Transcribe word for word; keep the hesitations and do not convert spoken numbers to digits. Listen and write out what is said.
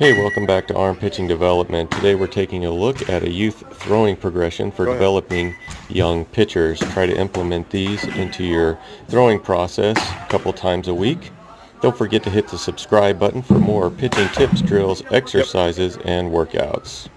Hey, welcome back to ARM Pitching Development. Today we're taking a look at a youth throwing progression for developing young pitchers. Try to implement these into your throwing process a couple times a week. Don't forget to hit the subscribe button for more pitching tips, drills, exercises, and workouts.